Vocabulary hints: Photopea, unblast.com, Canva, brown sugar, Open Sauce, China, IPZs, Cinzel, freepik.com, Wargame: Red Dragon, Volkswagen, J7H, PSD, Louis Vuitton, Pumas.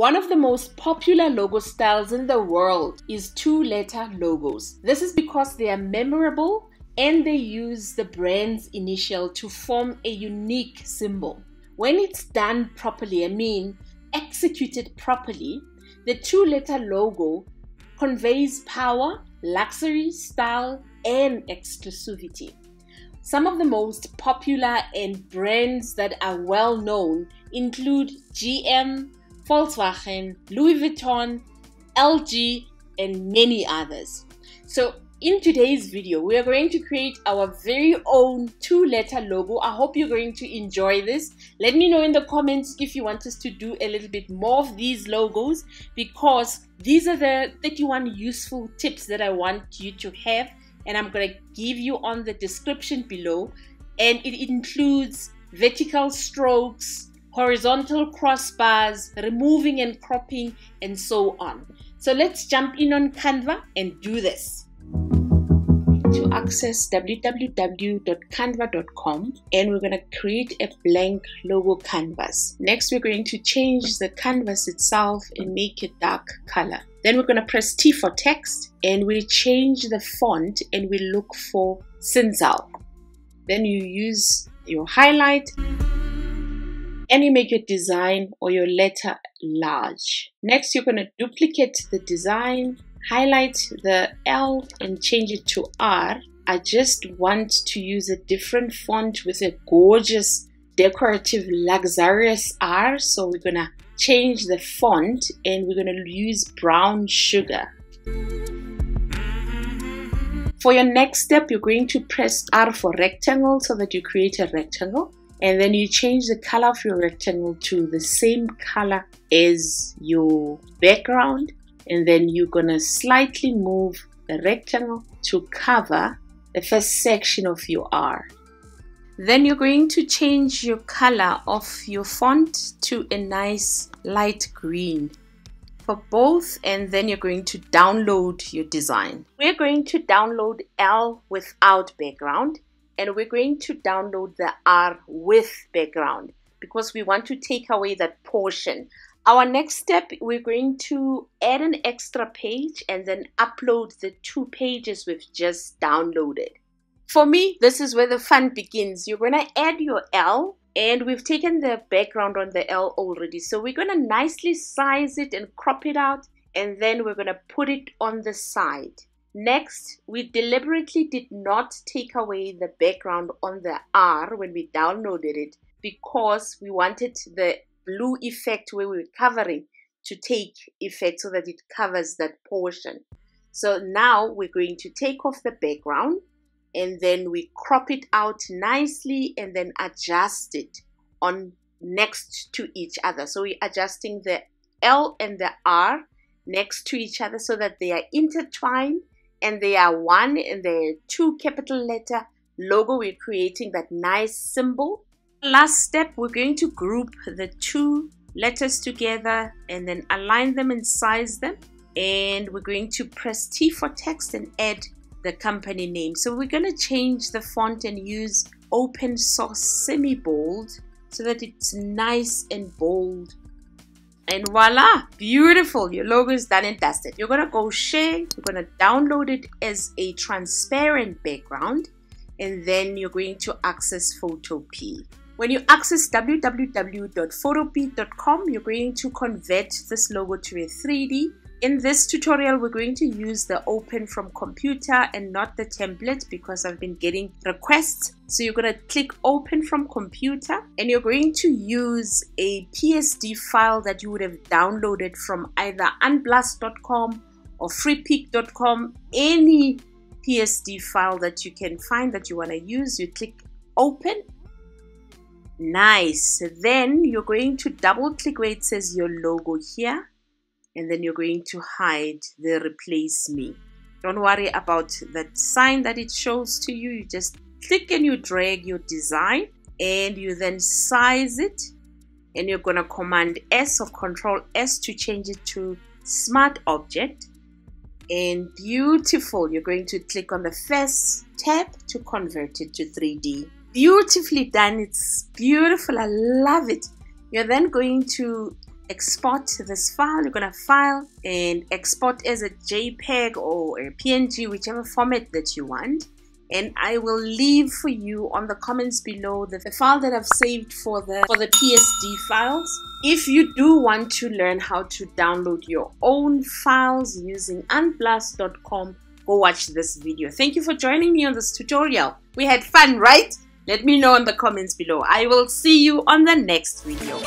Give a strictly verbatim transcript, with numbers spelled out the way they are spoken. One of the most popular logo styles in the world is two-letter logos. This is because they are memorable and they use the brand's initial to form a unique symbol. When it's done properly, I mean executed properly, the two-letter logo conveys power, luxury, style, and exclusivity. Some of the most popular and brands that are well known include G M, Volkswagen, Louis Vuitton, L G, and many others. So in today's video, we are going to create our very own two-letter logo. I hope you're going to enjoy this. Let me know in the comments if you want us to do a little bit more of these logos, because these are the thirty-one useful tips that I want you to have, and I'm going to give you on the description below. And it includes vertical strokes, horizontal crossbars, removing and cropping, and so on. So let's jump in on Canva and do this. To access w w w dot canva dot com, and we're going to create a blank logo canvas. Next, we're going to change the canvas itself and make it dark color. Then we're going to press T for text, and we'll change the font, and we look for Cinzel. Then you use your highlight, and you make your design or your letter large. Next, you're going to duplicate the design, highlight the L and change it to R. I just want to use a different font with a gorgeous, decorative, luxurious R. So we're going to change the font and we're going to use Brown Sugar. For your next step, you're going to press R for rectangle so that you create a rectangle. And then you change the color of your rectangle to the same color as your background. And then you're gonna slightly move the rectangle to cover the first section of your R. Then you're going to change your color of your font to a nice light green for both. And then you're going to download your design. We're going to download L without background. And we're going to download the R with background because we want to take away that portion. Our next step, we're going to add an extra page and then upload the two pages we've just downloaded. For me, this is where the fun begins. You're going to add your L, and we've taken the background on the L already. So we're going to nicely size it and crop it out, and then we're going to put it on the side. Next, we deliberately did not take away the background on the R when we downloaded it because we wanted the blue effect where we were covering to take effect so that it covers that portion. So now we're going to take off the background and then we crop it out nicely and then adjust it on next to each other. So we're adjusting the L and the R next to each other so that they are intertwined. And they are one and they're two capital letter logo. We're creating that nice symbol. Last step, we're going to group the two letters together and then align them and size them. And we're going to press T for text and add the company name. So we're going to change the font and use Open Sauce SemiBold so that it's nice and bold. And voila, beautiful, your logo is done and dusted. You're gonna go share, you're gonna download it as a transparent background, and then you're going to access Photopea. When you access w w w dot photopea dot com, you're going to convert this logo to a three D. In this tutorial, we're going to use the Open from Computer and not the template because I've been getting requests. So you're going to click Open from Computer and you're going to use a P S D file that you would have downloaded from either unblast dot com or freepik dot com, any P S D file that you can find that you want to use. You click Open. Nice. Then you're going to double click where it says your logo here. And then you're going to hide the replace me. Don't worry about that sign that it shows to you. You just click and you drag your design and you then size it. And you're going to command S or control S to change it to smart object. And beautiful. You're going to click on the first tab to convert it to three D. Beautifully done. It's beautiful. I love it. You're then going to export this file. You're going to file and export as a JPEG or a P N G, whichever format that you want. And I will leave for you on the comments below the, the file that I've saved for the, for the P S D files. If you do want to learn how to download your own files using unblast dot com, go watch this video. Thank you for joining me on this tutorial. We had fun, right? Let me know in the comments below. I will see you on the next video.